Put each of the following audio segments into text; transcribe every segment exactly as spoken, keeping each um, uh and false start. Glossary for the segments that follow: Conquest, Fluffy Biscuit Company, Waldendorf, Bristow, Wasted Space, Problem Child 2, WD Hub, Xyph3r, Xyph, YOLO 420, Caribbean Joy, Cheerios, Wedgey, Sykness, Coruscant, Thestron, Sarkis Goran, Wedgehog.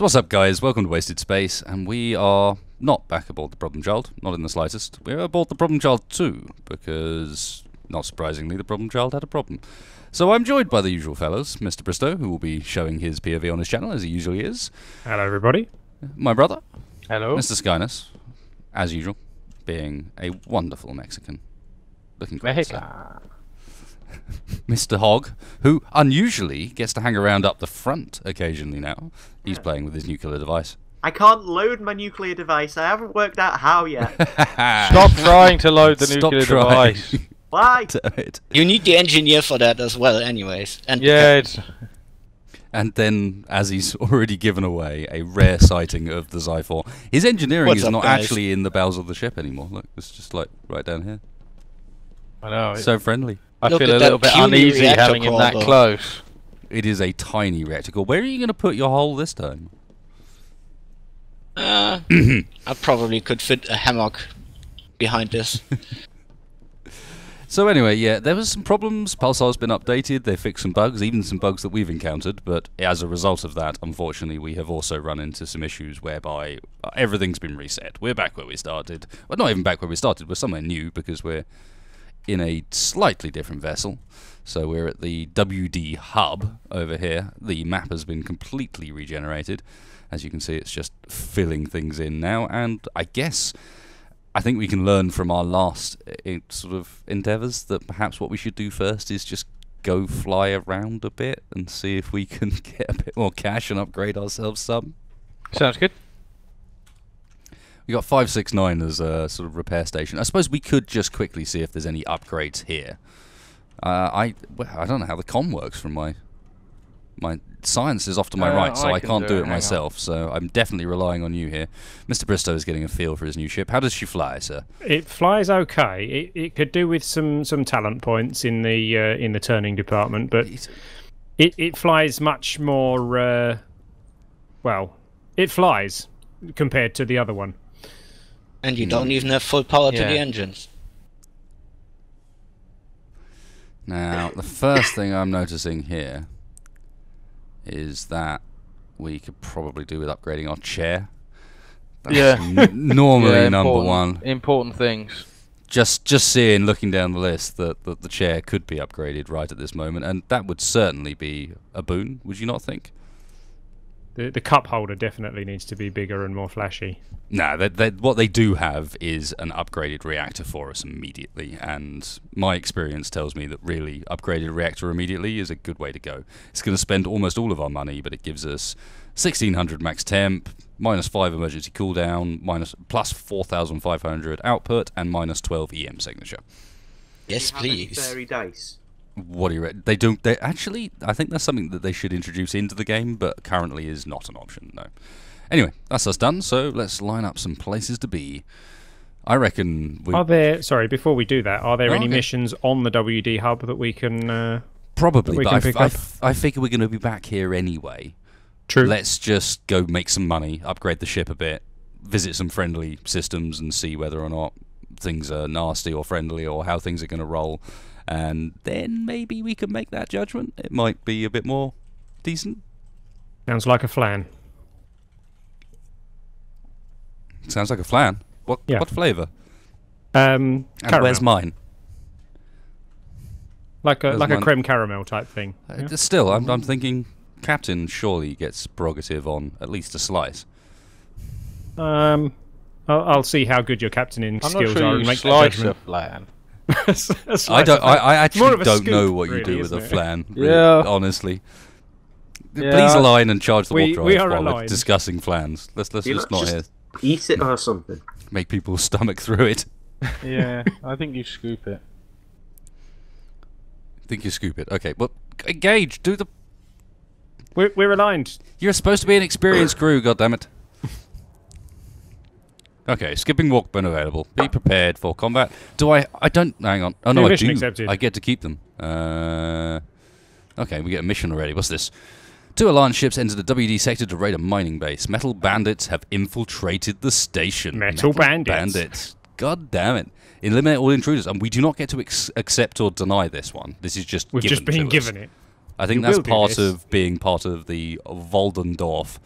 So what's up, guys? Welcome to Wasted Space, and we are not back aboard the Problem Child, not in the slightest. We're aboard the Problem Child Two, because, not surprisingly, the Problem Child had a problem. So I'm joined by the usual fellows, Mister Bristow, who will be showing his P O V on his channel, as he usually is. Hello, everybody. My brother. Hello. Mister Sykness, as usual, being a wonderful Mexican. Looking great. Mexica. Mister Hog, who unusually gets to hang around up the front occasionally now. He's yeah. playing with his nuclear device. I can't load my nuclear device. I haven't worked out how yet. Stop trying to load the Stop nuclear trying. device. Why? You need the engineer for that as well, anyways. And yeah. It's... And then, as he's already given away, a rare sighting of the Xyph four. His engineering What's is up, not guys? actually in the bowels of the ship anymore. Look, it's just like right down here. I know. It's so friendly. I Look feel a little bit uneasy having him that though. close. It is a tiny reactor. Where are you going to put your hole this time? Uh, I probably could fit a hammock behind this. So anyway, yeah, there was some problems. Pulsar's been updated. They fixed some bugs, even some bugs that we've encountered. But as a result of that, unfortunately, we have also run into some issues whereby everything's been reset. We're back where we started. Well, not even back where we started. We're somewhere new because we're in a slightly different vessel. So we're at the W D Hub over here. The map has been completely regenerated. As you can see, it's just filling things in now, and I guess I think we can learn from our last sort of endeavours that perhaps what we should do first is just go fly around a bit and see if we can get a bit more cash and upgrade ourselves some. Sounds good. We got five six nine as a sort of repair station. I suppose we could just quickly see if there's any upgrades here. Uh, I well, I don't know how the comm works from my my science is off to my uh, right, so I, I can't do it, do it myself. On. So I'm definitely relying on you here. Mister Bristow is getting a feel for his new ship. How does she fly, sir? It flies okay. It it could do with some some talent points in the uh, in the turning department, but it it flies much more. Uh, well, it flies compared to the other one. And you don't even have full power yeah. to the engines. Now, the first thing I'm noticing here is that we could probably do with upgrading our chair. That's yeah. N normally yeah, number one. Important things. Just just seeing, looking down the list, that, that the chair could be upgraded right at this moment, and that would certainly be a boon, would you not think? The, the cup holder definitely needs to be bigger and more flashy. No, they, they, what they do have is an upgraded reactor for us immediately, and my experience tells me that really upgraded reactor immediately is a good way to go. It's going to spend almost all of our money, but it gives us sixteen hundred max temp, minus five emergency cooldown, minus, plus four thousand five hundred output, and minus twelve E M signature. Yes, please. Fairy dice. What do you reckon? They don't. They actually. I think that's something that they should introduce into the game, but currently is not an option. No. Anyway, that's us done. So let's line up some places to be. I reckon. We are there? Sorry, before we do that, are there oh, any okay. missions on the W D Hub that we can? Uh, Probably, we but can I, I, I figure we're going to be back here anyway. True. Let's just go make some money, upgrade the ship a bit, visit some friendly systems, and see whether or not things are nasty or friendly, or how things are going to roll. And then maybe we can make that judgment. It might be a bit more decent. Sounds like a flan. Sounds like a flan? What yeah. what flavour? Um, and caramel. Where's mine? Like a where's like mine? a creme caramel type thing. Uh, yeah. Still, I'm I'm thinking Captain surely gets prerogative on at least a slice. Um, I'll, I'll see how good your captaining I'm skills not sure are. You and make slice a flan. I don't. I, I actually don't scoop, know what you really, do with a flan. Really, yeah. Honestly, yeah. please align and charge the warp drive we while aligned. we're discussing flans. Let's let's just not just here. Eat it or something. Make people stomach through it. Yeah, I think you scoop it. I think you scoop it. Okay, well, engage. Do the. We're we're aligned. You're supposed to be an experienced crew. Goddammit. Okay, skipping walkman available. Be prepared for combat. Do I... I don't... Hang on. Oh, no, I do. Accepted. I get to keep them. Uh, okay, we get a mission already. What's this? Two alarm ships enter the W D sector to raid a mining base. Metal bandits have infiltrated the station. Metal, Metal bandits. bandits. God damn it. Eliminate all intruders. And we do not get to ex accept or deny this one. This is just We've given just been given us. it. I think you that's part of being part of the Waldendorf.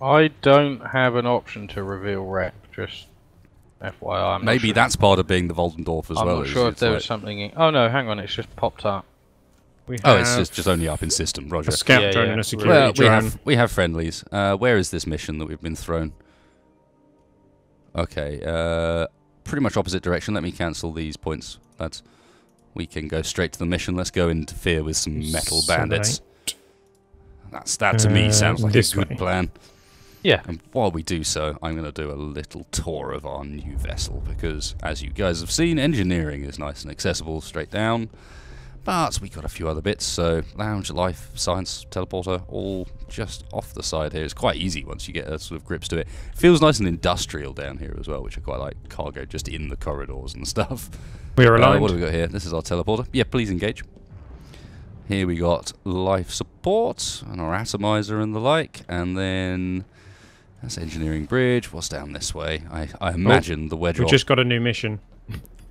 I don't have an option to reveal wreck, just F Y I. I'm Maybe sure. that's part of being the Waldendorf as I'm well. I'm not sure if there like... was something in... Oh no, hang on, it's just popped up. We oh, it's just, just only up in system, Roger. A scout yeah, drone yeah. and a security well, drone. We have, we have friendlies. Uh, where is this mission that we've been thrown? Okay, uh, pretty much opposite direction. Let me cancel these points, lads. We can go straight to the mission. Let's go interfere with some metal Seven, bandits. Eight. That's That to uh, me sounds like a good way. plan. Yeah. And while we do so, I'm going to do a little tour of our new vessel because, as you guys have seen, engineering is nice and accessible straight down. But we got a few other bits, so lounge, life, science, teleporter, all just off the side here. It's quite easy once you get a sort of grips to it. Feels nice and industrial down here as well, which I quite like. Cargo just in the corridors and stuff. We are aligned. Uh, what have we got here? This is our teleporter. Yeah, please engage. Here we got life support and our atomizer and the like, and then that's engineering bridge. What's down this way? I, I imagine oh, the Wedgehog. We just got a new mission.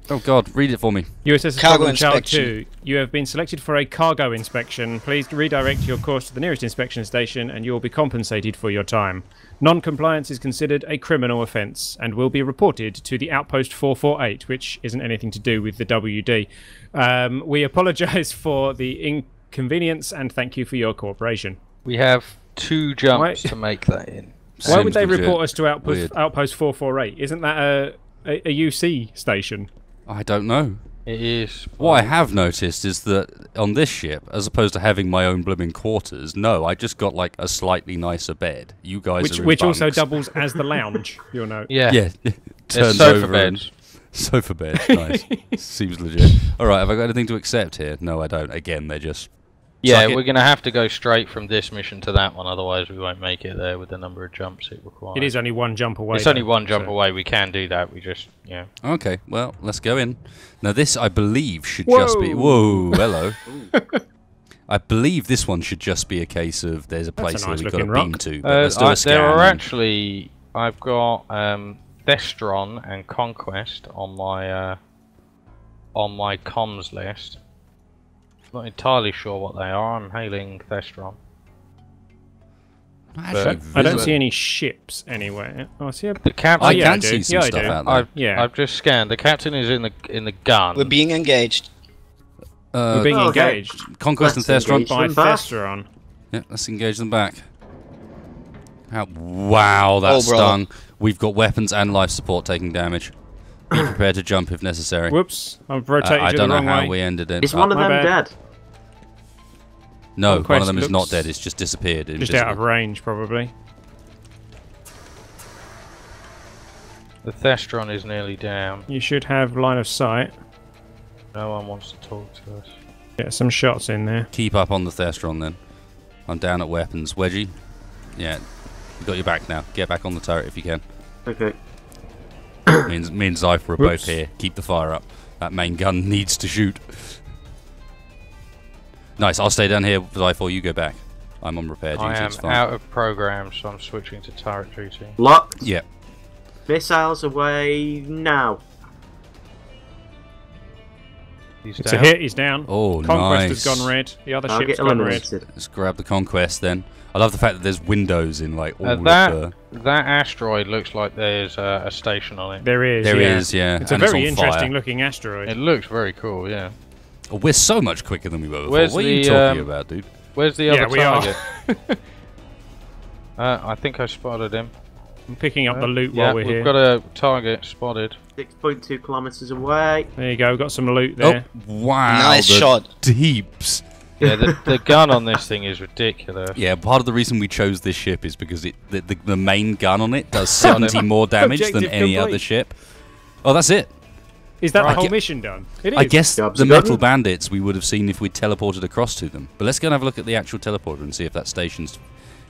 Oh God! Read it for me. U S S Problem Child Two. You have been selected for a cargo inspection. Please redirect your course to the nearest inspection station, and you will be compensated for your time. Non-compliance is considered a criminal offence and will be reported to the Outpost four forty-eight, which isn't anything to do with the W D. Um, we apologise for the inconvenience and thank you for your cooperation. We have two jumps Why? to make that in. Why Seems would they legit. report us to Outpost Weird. Outpost four forty-eight? Isn't that a, a, a U C station? I don't know. It is. What I have noticed is that on this ship, as opposed to having my own blooming quarters, no, I just got like a slightly nicer bed. You guys which, are in Which bunks. also doubles as the lounge, you'll know. Yeah. Yeah. Turns sofa over bed. Sofa bed, nice. Seems legit. All right, have I got anything to accept here? No, I don't. Again, they're just... Yeah, we're going to have to go straight from this mission to that one, otherwise we won't make it there with the number of jumps it requires. It is only one jump away. It's though, only one jump so. away, we can do that, we just, yeah. Okay, well, let's go in. Now this, I believe, should Whoa. just be... Whoa, hello. I believe this one should just be a case of there's a place That's a nice that we've got to beam to. Uh, let's do I, a scan there are actually... I've got um, Thestron and Conquest on my, uh, on my comms list. Not entirely sure what they are. I'm hailing Thestron. I, I don't see any ships anywhere. Oh, I see a... the captain. I oh, yeah, can I see some yeah, stuff out there. I've, yeah, I've just scanned. The captain is in the in the gun. We're being engaged. Uh, We're being oh, engaged. Okay. Conquest let's and Thestron. By Thestron. Yeah, let's engage them back. How? Wow, that oh, stung. Bro. We've got weapons and life support taking damage. Be prepared to jump if necessary. Whoops! I've rotated uh, I don't know how way. we ended it. Is one of them dead? No, one of them is not dead. It's just disappeared. Just invisible. out of range, probably. The Thestron is nearly down. You should have line of sight. No one wants to talk to us. Get some shots in there. Keep up on the Thestron then. I'm down at weapons. Wedgey. Yeah, we got your back now. Get back on the turret if you can. Okay. Means me and Xyph three are both here. Keep the fire up. That main gun needs to shoot. Nice. I'll stay down here, Xyph three. You go back. I'm on repair duty. I am out of program, so I'm switching to turret duty. Locked. Yep. Missiles away now. He's it's down. a hit. He's down. Oh, Conquest nice. has gone red. The other I'll ship's gone red. Let's grab the Conquest then. I love the fact that there's windows in like all uh, that, of the... That asteroid looks like there's uh, a station on it. There is, There yeah. is, yeah. It's and a very it's interesting fire. looking asteroid. It looks very cool, yeah. Oh, we're so much quicker than we were before. Where's what the, are you talking um, about, dude? Where's the yeah, other we target? Are. uh, I think I spotted him. I'm picking up uh, the loot yeah, while we're we've here. we've got a target spotted. six point two kilometres away. There you go, we've got some loot there. Oh, wow, nice shot. Deeps. Yeah, the, the gun on this thing is ridiculous. Yeah, part of the reason we chose this ship is because it the, the, the main gun on it does seventy more damage Objective than any complete. other ship. Oh, that's it. Is that right. the whole mission done? It is. I guess Job's the metal done. bandits we would have seen if we'd teleported across to them. But let's go and have a look at the actual teleporter and see if that station's...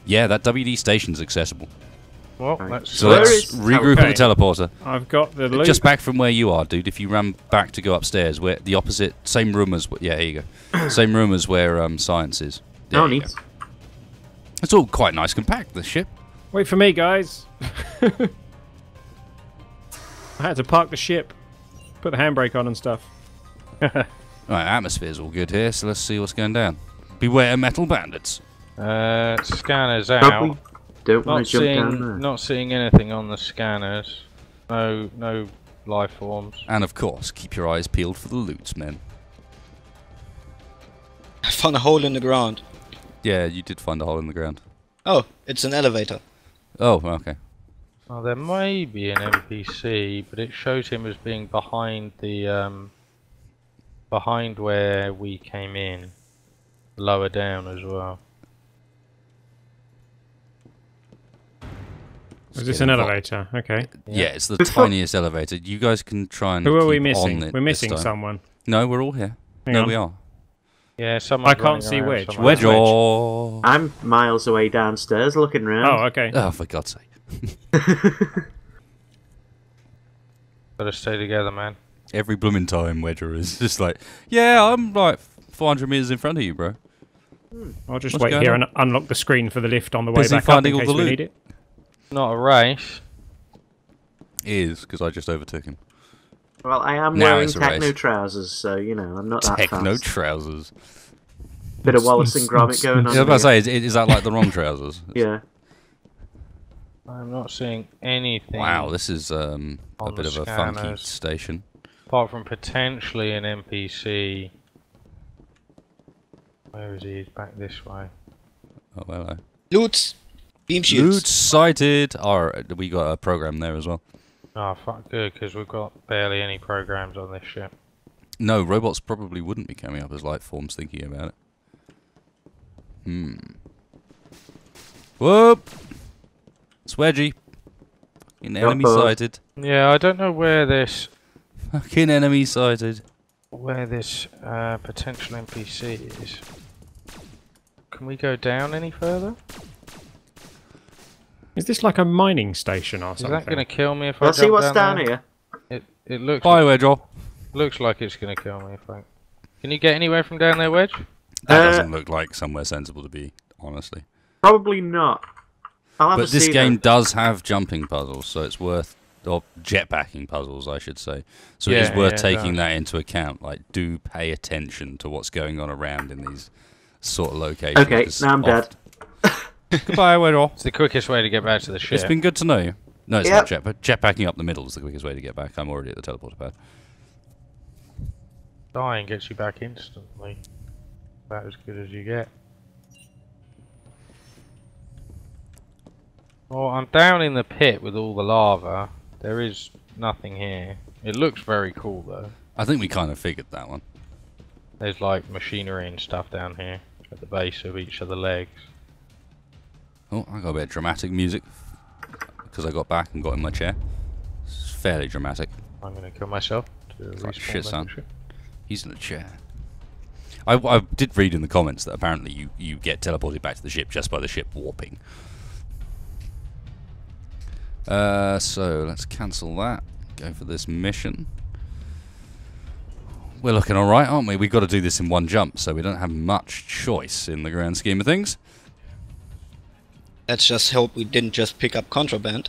Yeah, that W D station's accessible. Well, let's so let's regroup okay. on the teleporter. I've got the loot. Just back from where you are, dude. If you ran back to go upstairs, where the opposite, same room as yeah, here you go. Same room as where um, science is. There oh, neat. Go. It's all quite nice, compact. This ship. Wait for me, guys. I had to park the ship, put the handbrake on and stuff. Right, atmosphere's all good here, so let's see what's going down. Beware metal bandits. Uh, scanner's out. Don't want to jump down there. Not seeing anything on the scanners. No, no life forms. And of course, keep your eyes peeled for the loots, men. I found a hole in the ground. Yeah, you did find a hole in the ground. Oh, it's an elevator. Oh, okay. Well, there may be an N P C, but it shows him as being behind the, um, behind where we came in. Lower down as well. Is this an elevator? Okay. Yeah, it's the tiniest elevator. You guys can try and. Who are we missing? We're missing someone. No, we're all here. Hang no, on. we are. Yeah, someone. I can't see Wedge. Wedge. Wedge. I'm miles away downstairs looking round. Oh, okay. Oh, for God's sake. Better stay together, man. Every blooming time, Wedger is just like, yeah, I'm like four hundred meters in front of you, bro. Hmm. I'll just What's wait here on? and unlock the screen for the lift on the way Busy back up in case we need it. Not a race. Is because I just overtook him. Well, I am now wearing techno race. trousers, so you know I'm not that fast. Techno trousers. Bit of Wallace and Gromit going on. I was about to say, is, is that like the wrong trousers? Yeah. I'm not seeing anything. Wow, this is um, a bit of a funky station. Apart from potentially an N P C. Where is he? He's back this way. Oh, hello. Loot. Beam shields. Loot sighted. Oh, we got a program there as well. Oh, fuck, good, because we've got barely any programs on this ship. No, robots probably wouldn't be coming up as life forms thinking about it. Hmm. Whoop! It's Wedgey. Fucking enemy uh-oh. sighted. Yeah, I don't know where this... Fucking enemy sighted. Where this uh, potential N P C is. Can we go down any further? Is this like a mining station or something? Is that going to kill me if I jump down there? Let's see what's down here. It, it looks... Bye, Wedge. Looks like it's going to kill me if I... Can you get anywhere from down there, Wedge? That uh, doesn't look like somewhere sensible to be, honestly. Probably not. I'll have but this game that. does have jumping puzzles, so it's worth... Or jetpacking puzzles, I should say. So yeah, it is worth yeah, taking that into account. Like, do pay attention to what's going on around in these sort of locations. Okay, now I'm dead. Goodbye, Wedor. It's the quickest way to get back to the ship. It's been good to know you. No, it's yep. not jet, but jetpacking up the middle is the quickest way to get back. I'm already at the teleporter pad. Dying gets you back instantly. About as good as you get. Well, I'm down in the pit with all the lava. There is nothing here. It looks very cool, though. I think we kind of figured that one. There's, like, machinery and stuff down here at the base of each of the legs. Oh, I got a bit of dramatic music because I got back and got in my chair. It's fairly dramatic. I'm going to kill myself. To like shit, son. He's in a chair. I, I did read in the comments that apparently you, you get teleported back to the ship just by the ship warping. Uh, so, let's cancel that. Go for this mission. We're looking alright, aren't we? We've got to do this in one jump, so we don't have much choice in the grand scheme of things. Let's just hope we didn't just pick up contraband.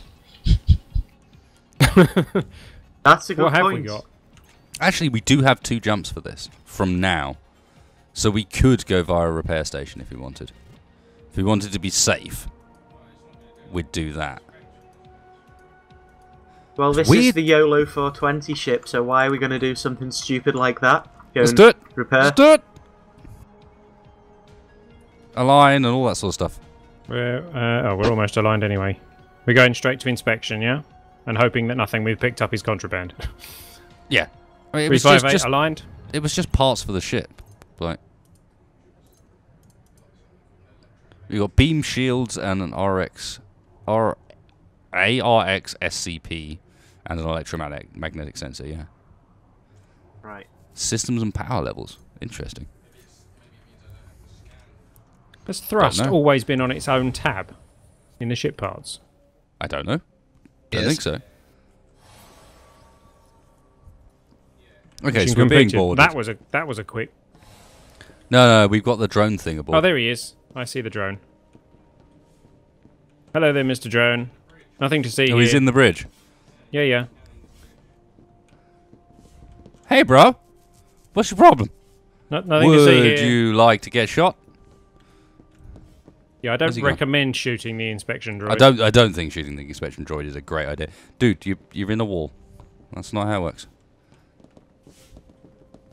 That's a good what point. Have we got? Actually, we do have two jumps for this from now, so we could go via a repair station if we wanted. If we wanted to be safe, we'd do that. Well, this Weird. is the YOLO four twenty ship, so why are we going to do something stupid like that? Go Let's do it. Repair. Let's do it. Align and all that sort of stuff. We're, uh, oh, we're almost aligned anyway. We're going straight to inspection, yeah? And hoping that nothing we've picked up is contraband. Yeah. I mean, it was just, just, aligned. It was just parts for the ship. Like, we got beam shields and an R X, R A R X S C P and an electromagnetic magnetic sensor, yeah. Right. Systems and power levels. Interesting. Has thrust always been on its own tab in the ship parts? I don't know. I don't think so. Okay, so we're being boarded. That was a that was a quick. No, no, we've got the drone thing aboard. Oh, there he is. I see the drone. Hello there, Mister Drone. Nothing to see here. Oh, he's in the bridge. Yeah, yeah. Hey, bro. What's your problem? Nothing to see here. Would you like to get shot? Yeah, I don't recommend shooting the inspection droid. I don't. I don't think shooting the inspection droid is a great idea, dude. You, you're in a wall. That's not how it works.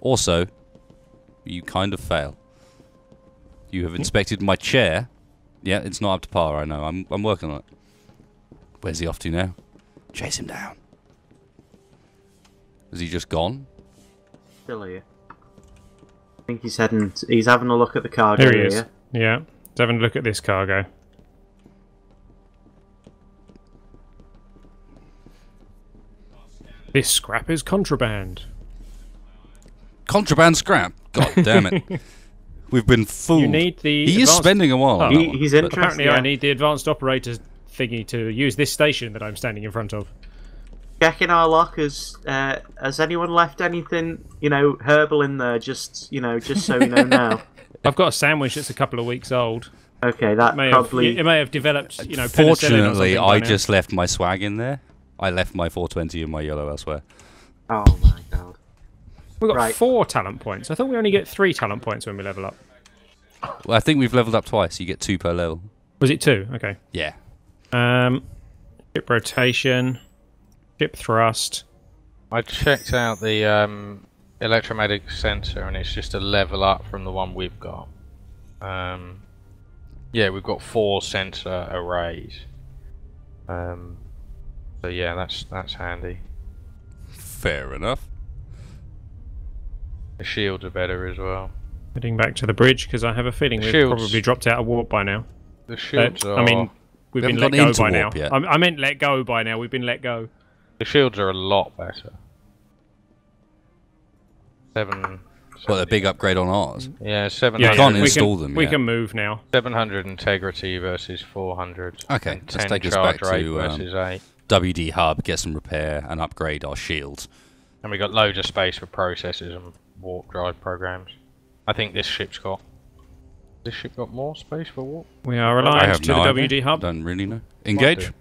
Also, you kind of fail. You have inspected my chair. Yeah, it's not up to par. I know. I'm. I'm working on it. Where's he off to now? Chase him down. Is he just gone? Still here. I think he's heading. To, he's having a look at the cargo. There he is. Here. Yeah. Let's have a look at this cargo. This scrap is contraband. Contraband scrap? God damn it. We've been fooled. You need the he is spending a while. Oh, he, he's one, apparently yeah. I need the advanced operators thingy to use this station that I'm standing in front of. Checking our lockers. Uh, has anyone left anything, you know, herbal in there? Just, you know, just so we know now. I've got a sandwich that's a couple of weeks old. Okay, that may probably... Have, it may have developed, you know... Fortunately, I right just now. left my swag in there. I left my four twenty and my YOLO elsewhere. Oh, my God. We've got right. four talent points. I thought we only get three talent points when we level up. Well, I think we've leveled up twice. You get two per level. Was it two? Okay. Yeah. Um, ship rotation. Ship thrust. I checked out the... Um... electromagnetic sensor, and it's just a level up from the one we've got. Um, yeah, we've got four sensor arrays. Um, so yeah, that's that's handy. Fair enough. The shields are better as well. Heading back to the bridge because I have a feeling we've probably dropped out of warp by now. The shields uh, are. I mean, we've been let go by now. I, I meant let go by now. We've been let go. The shields are a lot better. Seven. Well, a big upgrade on ours. Yeah, seven. Yeah, can't yeah. install we can, them. We yet. can move now. Seven hundred integrity versus four hundred. Okay, let's take us back to um, W D Hub. Get some repair and upgrade our shields. And we got loads of space for processors and warp drive programs. I think this ship's got. This ship got more space for warp. We are aligned to no the idea. W D Hub. Don't really know. Engage.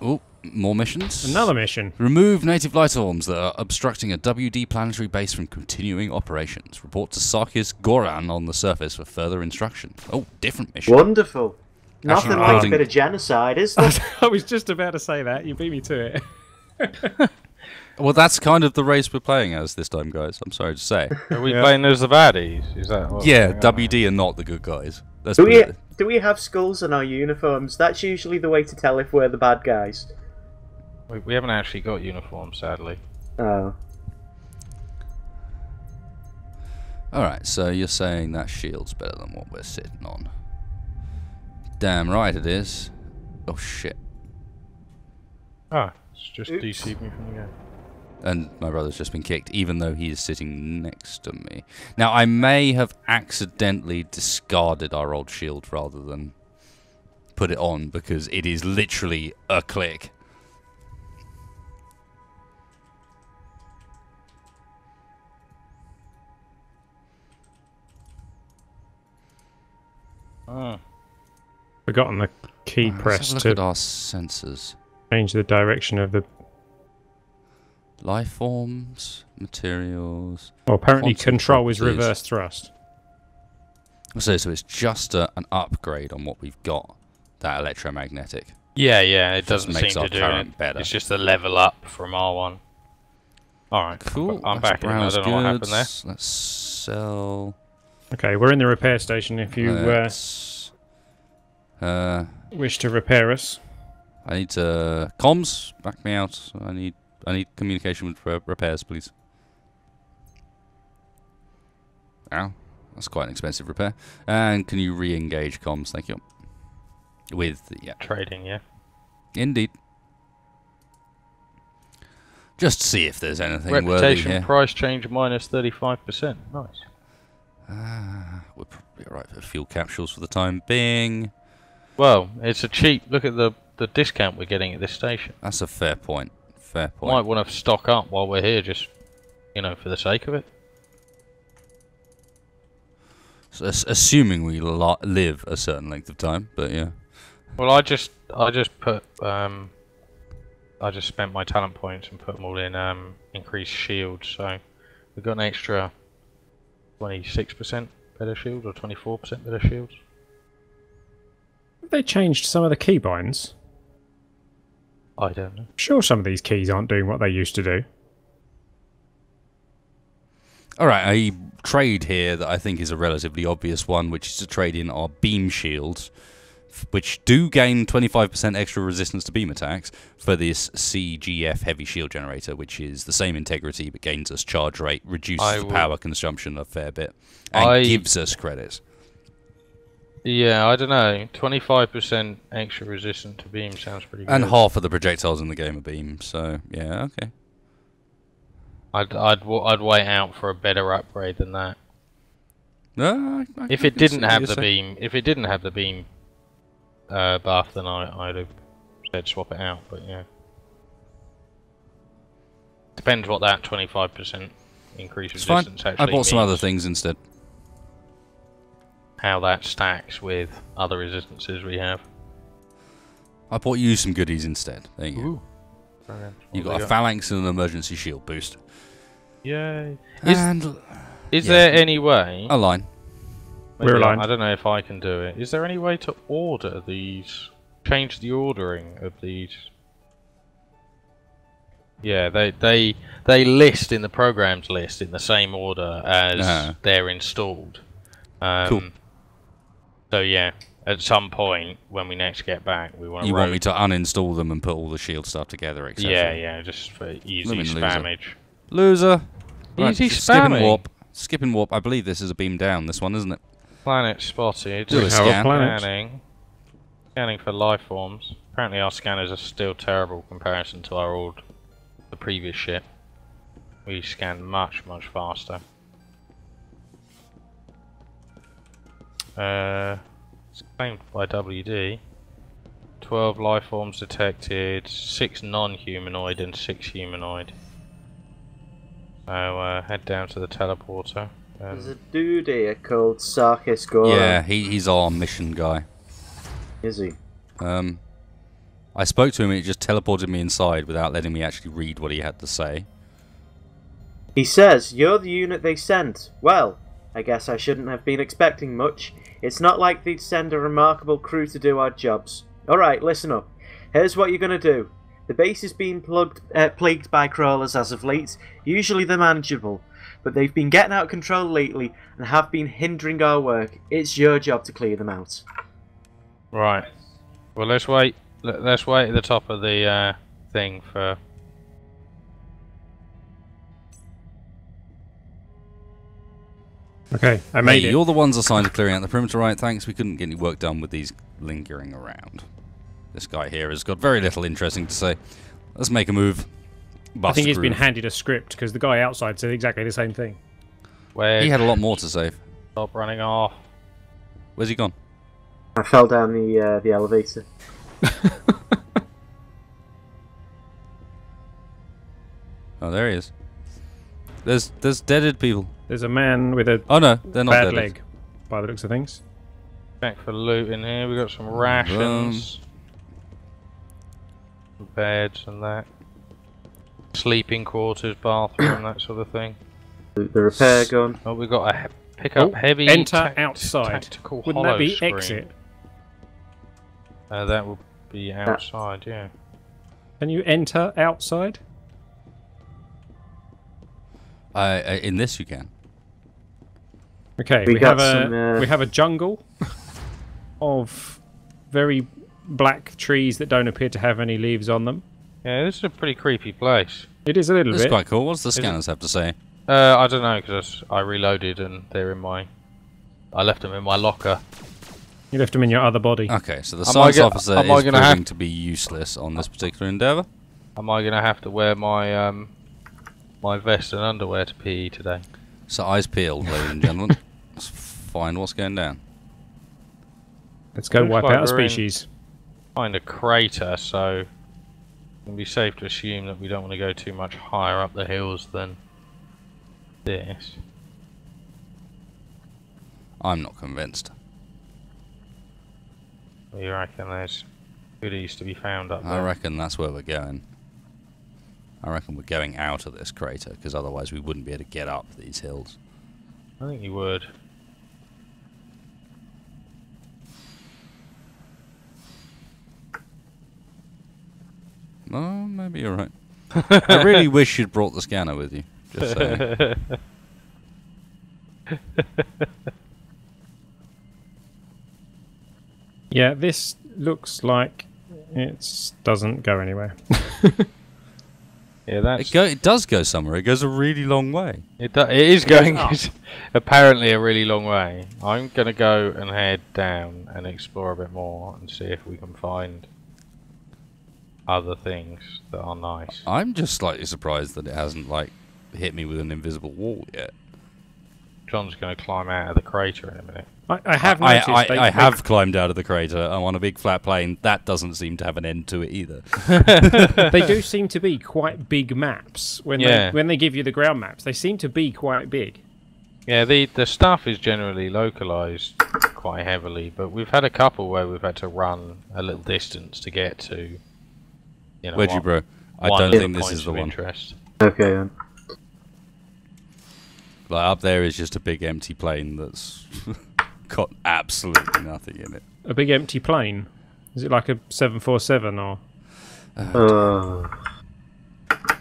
Oh, more missions. Another mission. Remove native light orbs that are obstructing a W D planetary base from continuing operations. Report to Sarkis Goran on the surface for further instruction. Oh, different mission. Wonderful. Nothing like building... a bit of genocide, is there? I was just about to say that. You beat me to it. Well, that's kind of the race we're playing as this time, guys. I'm sorry to say. Are we yeah. playing as the baddies? Is that what yeah, W D are not the good guys. That's weird. Do we have skulls in our uniforms? That's usually the way to tell if we're the bad guys. We, we haven't actually got uniforms, sadly. Oh. Alright, so you're saying that shield's better than what we're sitting on. Damn right it is. Oh, shit. Ah, it's just D C'd me from the game. And my brother's just been kicked, even though he is sitting next to me. Now, I may have accidentally discarded our old shield rather than put it on, because it is literally a click. Ah. Forgotten the key oh, press let's have a look to at our sensors. Change the direction of the... Life forms, materials. Well, apparently control is reverse thrust. So, so it's just a, an upgrade on what we've got. That electromagnetic. Yeah, yeah. It doesn't seem to do it. Better. It's just a level up from our one. All right, cool. I'm back in. I don't know what happened there. Let's sell. Okay, we're in the repair station. If you uh, uh, wish to repair us, I need to comms. Back me out. I need. I need communication with repairs, please. Ow. That's quite an expensive repair. And can you re-engage comms? Thank you. With, yeah. Trading, yeah. Indeed. Just see if there's anything Reputation worthy here. Reputation price change minus thirty-five percent. Nice. Uh, we're probably alright for fuel capsules for the time being. Well, it's a cheap... Look at the, the discount we're getting at this station. That's a fair point. Fair point. Might want to stock up while we're here, just, you know, for the sake of it. So, assuming we live a certain length of time, but yeah. Well, I just, I just put um, I just spent my talent points and put them all in um, increased shield, so we've got an extra twenty-six percent better shield or twenty-four percent better shield. Have they changed some of the keybinds? I don't know. I'm sure some of these keys aren't doing what they used to do. Alright, a trade here that I think is a relatively obvious one, which is to trade in our beam shields, which do gain twenty-five percent extra resistance to beam attacks, for this C G F heavy shield generator, which is the same integrity but gains us charge rate, reduces the power consumption a fair bit, and I, gives us credits. Yeah, I don't know. twenty-five percent extra resistance to beam sounds pretty good. And half of the projectiles in the game are beam, so yeah, okay. I'd, I'd, I'd wait out for a better upgrade than that. No, I, I if it didn't have the beam, if it didn't have the beam uh, buff, then I, I'd have said swap it out. But yeah, depends what that twenty-five percent increase in resistance actually means. I bought some other things instead. How that stacks with other resistances we have. I bought you some goodies instead. There you go. Ooh. You got a got? phalanx and an emergency shield boost. Yay! Is, and, is yeah. there any way? A line. We're aligned. I don't know if I can do it. Is there any way to order these? Change the ordering of these? Yeah, they they they list in the programs list in the same order as uh-huh. they're installed. Um, cool. So yeah. At some point, when we next get back, we want to... You road. want me to uninstall them and put all the shield stuff together, et cetera? Yeah, yeah, just for easy Lumen spammage. Loser! loser. Easy right, spamming! Skip and warp. Skip and warp. I believe this is a beam down, this one, isn't it? Planet spotted. Do a scan. Scanning. Scanning for life forms. Apparently our scanners are still terrible in comparison to our old... the previous ship. We scan much, much faster. Uh... Claimed by W D. twelve life forms detected, six non-humanoid and six humanoid. So uh, head down to the teleporter. There's a dude here called Sarkis Goran. Yeah, he, he's our mission guy. Is he? Um, I spoke to him and it just teleported me inside without letting me actually read what he had to say. He says, "You're the unit they sent. Well, I guess I shouldn't have been expecting much. It's not like they'd send a remarkable crew to do our jobs. Alright, listen up. Here's what you're going to do. The base has been plugged, uh, plagued by crawlers as of late. Usually they're manageable. But they've been getting out of control lately and have been hindering our work. It's your job to clear them out." Right. Well, let's wait. Let's wait at the top of the uh, thing for... Okay, I made hey, it. You're the ones assigned to clearing out the perimeter, right? Thanks, we couldn't get any work done with these lingering around. This guy here has got very little interesting to say. Let's make a move. Bust I think he's groove. been handed a script, because the guy outside said exactly the same thing. Where he had a lot more to say. Stop running off. Where's he gone? I fell down the, uh, the elevator. Oh, there he is. There's there's deaded people. There's a man with a oh no, they're not bad deaded. leg, by the looks of things. Back for loot in here. We got some rations, um. beds and that, sleeping quarters, bathroom, that sort of thing. The repair gun. Oh, we got a pick up oh, heavy. Enter outside. Tactical Wouldn't hollow that be screen. exit? Uh, that will be outside. That. Yeah. Can you enter outside? Uh, in this you can. Okay, we, we have a some, uh... we have a jungle of very black trees that don't appear to have any leaves on them. Yeah, this is a pretty creepy place. It is a little this bit. It's quite cool. What's the scanners have to say? Uh, I don't know because I reloaded and they're in my. I left them in my locker. You left them in your other body. Okay, so the science officer is proving have... to be useless on this particular endeavour. Am I going to have to wear my um? my vest and underwear to P E today? So eyes peeled, ladies and gentlemen. Let's find what's going down. Let's go wipe out a species. Find a crater, so it'll be safe to assume that we don't want to go too much higher up the hills than this. I'm not convinced. What do you reckon there's goodies to be found up there? I reckon that's where we're going. I reckon we're going out of this crater, because otherwise we wouldn't be able to get up these hills. I think you would. Oh, maybe you're right. I really wish you'd brought the scanner with you. Just saying. Yeah, this looks like it doesn't go anywhere. Yeah, that's it, go, it does go somewhere. It goes a really long way. It, do, it is going apparently a really long way. I'm going to go and head down and explore a bit more and see if we can find other things that are nice. I'm just slightly surprised that it hasn't like hit me with an invisible wall yet. John's going to climb out of the crater in a minute. I, I have I, noticed. I, I, I have climbed out of the crater. I'm on a big flat plane. That doesn't seem to have an end to it either. They do seem to be quite big maps when yeah. they when they give you the ground maps. They seem to be quite big. Yeah, the the stuff is generally localized quite heavily, but we've had a couple where we've had to run a little distance to get to. You know, Where'd one, you, bro? I don't think this is the one. Interest. Okay. Then. Like up there is just a big empty plane that's got absolutely nothing in it. A big empty plane? Is it like a seven forty-seven or? Uh, uh,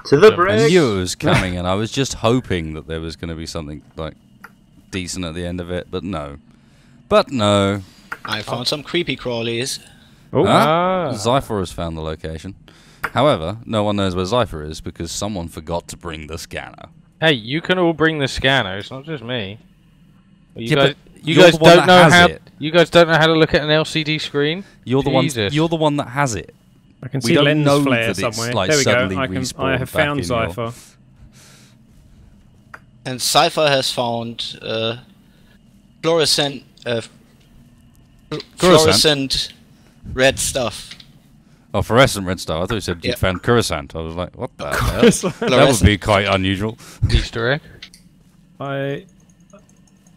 to the bridge! I knew it was coming, and I was just hoping that there was going to be something like decent at the end of it, but no. But no. I found oh. some creepy crawlies. Oh, ah, ah. Xyph three has found the location. However, no one knows where Xyph three is because someone forgot to bring the scanner. Hey, you can all bring the scanner. It's not just me. You yeah, guys, you guys don't know how. It. You guys don't know how to look at an L C D screen. You're the one. You're the one that has it. I can we see lens flare somewhere. Like there we go. I, can, I have found Xyph three. Your... And Xyph three has found uh, fluorescent, uh, fluorescent red stuff. Oh, fluorescent red star. I thought you said you yep. found Coruscant. I was like, what the hell? That would be quite unusual. Easter egg. I...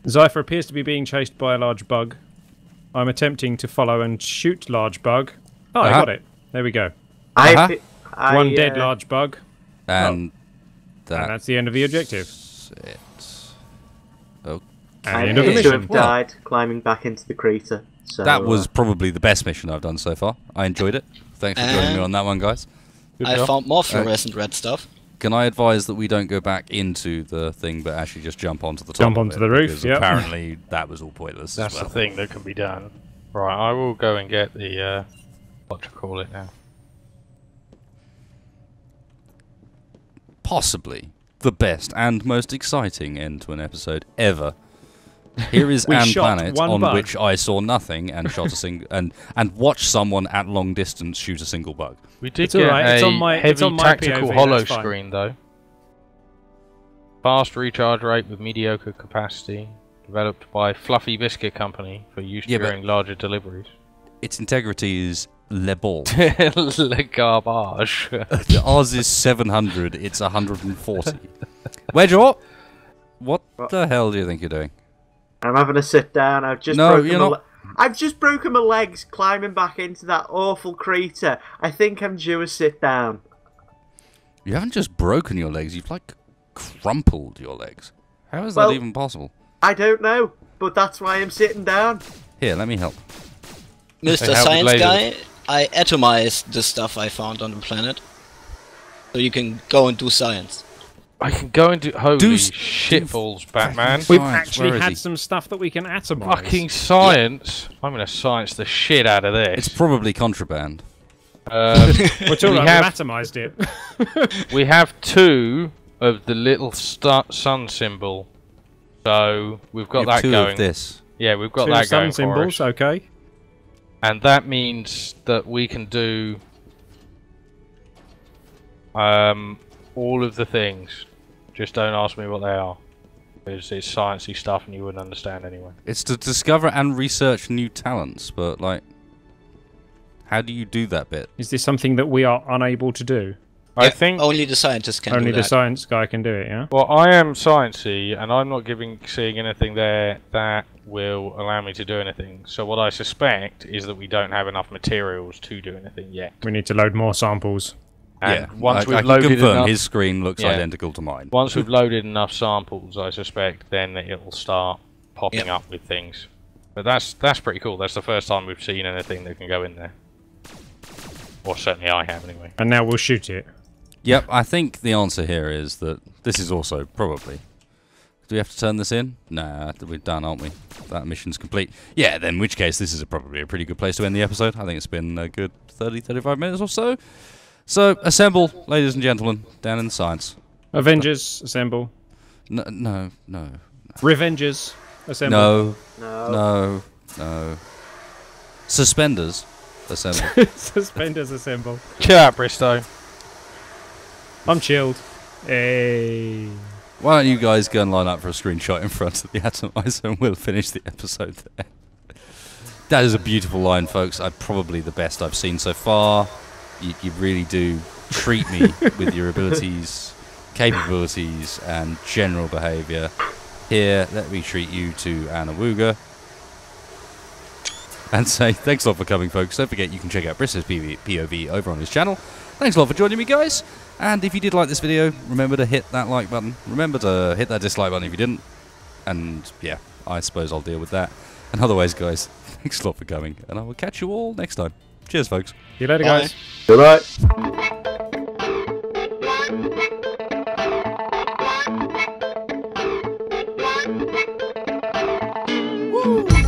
Xyph three appears to be being chased by a large bug. I'm attempting to follow and shoot large bug. Oh, uh-huh. I got it. There we go. I uh-huh. I, One I, uh, dead large bug. And, oh. that and that's the end of the objective. It. Oh. And I should have died climbing back into the crater. So that was probably the best mission I've done so far. I enjoyed it. Thanks for um, joining me on that one, guys. Good I job. found more fluorescent uh, red stuff. Can I advise that we don't go back into the thing, but actually just jump onto the top? Jump onto of it, the roof. Yep. Apparently that was all pointless. That's well. the thing that can be done. Right, I will go and get the uh, what to call it now. Possibly the best and most exciting end to an episode ever. Here is An Planet, on bug. which I saw nothing and shot a single and and watched someone at long distance shoot a single bug. We did it's get right. a it's on my, heavy it's on my tactical P O V, holo screen though. Fast recharge rate with mediocre capacity, developed by Fluffy Biscuit Company for use yeah, during larger deliveries. Its integrity is le ball. Le garbage. Ours is seven hundred. It's one hundred and forty. Wedgehog, what the hell do you think you're doing? I'm having a sit down. I've just no, broken my I've just broken my legs climbing back into that awful crater. I think I'm due a sit down. You haven't just broken your legs. You've like crumpled your legs. How is well, that even possible? I don't know, but that's why I'm sitting down. Here, let me help. Mister Science Guy, I atomized the stuff I found on the planet, so you can go and do science. I can go and do holy do shitballs, Batman. We've actually had he? some stuff that we can atomize. Fucking science! Yeah. I'm gonna science the shit out of this. It's probably contraband. Um, We're talking we have atomized it. We have two of the little star sun symbol, so we've got that two going. Of this. Yeah, we've got two that sun going symbols, for us. Okay. And that means that we can do um all of the things. Just don't ask me what they are. It's, it's sciencey stuff and you wouldn't understand anyway. It's to discover and research new talents, but like, how do you do that bit? Is this something that we are unable to do? Yeah, I think only the scientist can do that. Only the science guy can do it, yeah? Well, I am sciencey and I'm not giving, seeing anything there that will allow me to do anything. So what I suspect is that we don't have enough materials to do anything yet. We need to load more samples. And yeah, once I, we've I can loaded confirm enough, his screen looks yeah. identical to mine. Once we've loaded enough samples, I suspect, then it'll start popping yep. up with things. But that's that's pretty cool. That's the first time we've seen anything that can go in there. Or certainly I have, anyway. And now we'll shoot it. Yep, I think the answer here is that this is also probably... Do we have to turn this in? Nah, we're done, aren't we? That mission's complete. Yeah, then in which case this is a, probably a pretty good place to end the episode. I think it's been a good thirty, thirty-five minutes or so. So, assemble, ladies and gentlemen, down in the science. Avengers, assemble. No, no, no. Revengers, assemble. No, no, no. no. Suspenders, assemble. Suspenders, assemble. Cheer up, Bristow. I'm chilled. Hey. Why don't you guys go and line up for a screenshot in front of the atomizer and we'll finish the episode there. That is a beautiful line, folks. I probably the best I've seen so far. You, you really do treat me with your abilities, capabilities, and general behaviour. Here, let me treat you to Anawooga. And say, thanks a lot for coming, folks. Don't forget, you can check out Bristow's P O V over on his channel. Thanks a lot for joining me, guys. And if you did like this video, remember to hit that like button. Remember to hit that dislike button if you didn't. And, yeah, I suppose I'll deal with that. And otherwise, guys, thanks a lot for coming. And I will catch you all next time. Cheers, folks. See you later, Bye. guys. Goodbye. Woo!